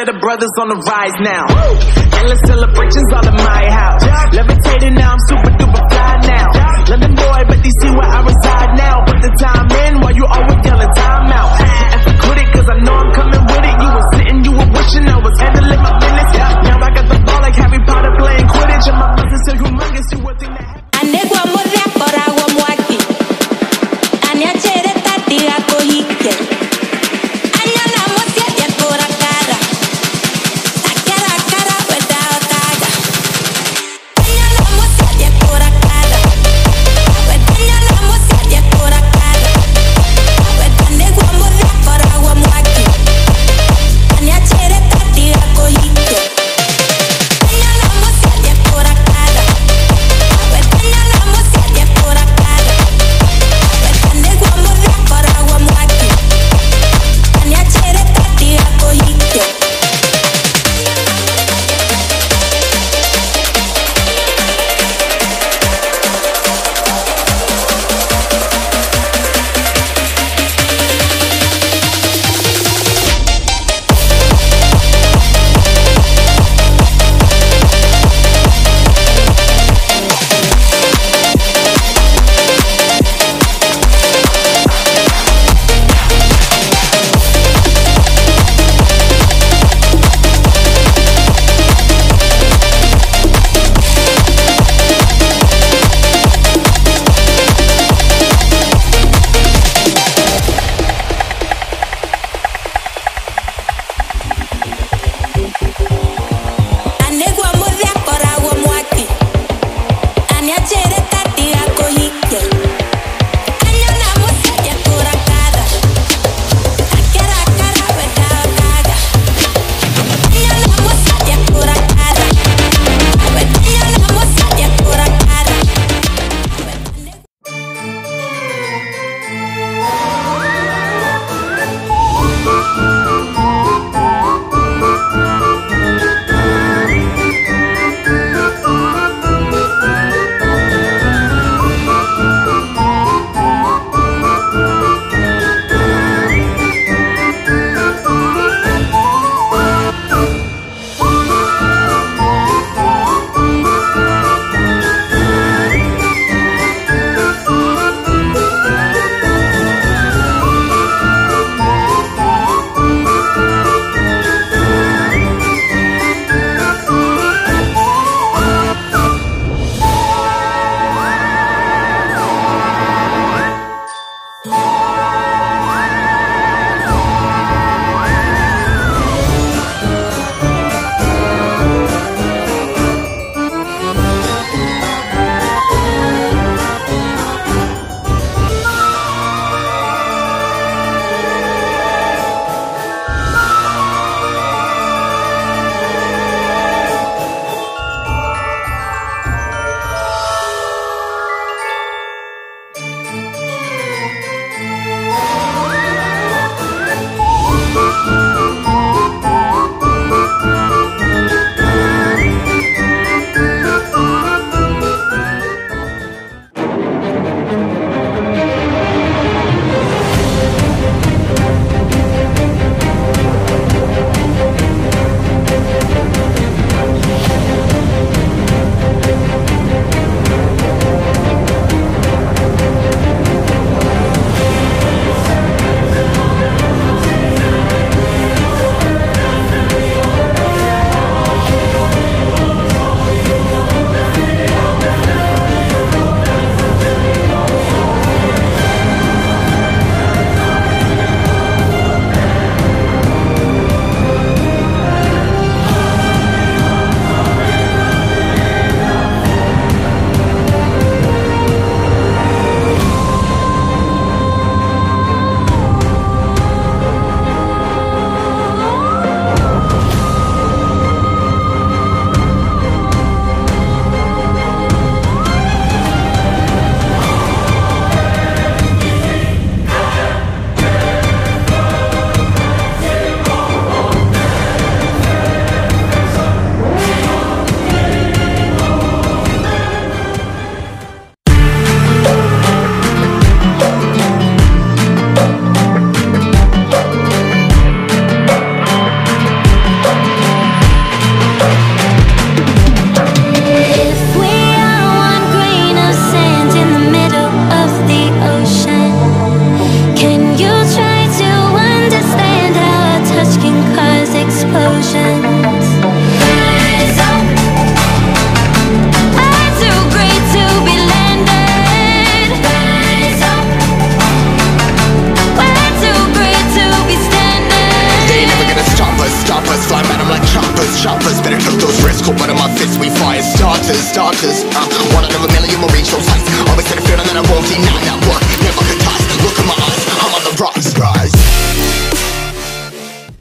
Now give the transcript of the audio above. that a brother's on the rise now. Woo! Endless celebrations all in my house. Levitating now, I'm super duper fly now. London boy, but they see where I reside now. Put the time in while you always yelling time out. As a critic, cause I know I'm coming with it. You were sitting, you were wishing I was handling my business. Now I got the ball like Harry Potter playing Quidditch. And my business is humongous, you would think that guitar, cause I'm one out of a million, will reach those heights. Always had a feeling that I won't deny, not work, never could toss. Look in my eyes, I'm on the rocks.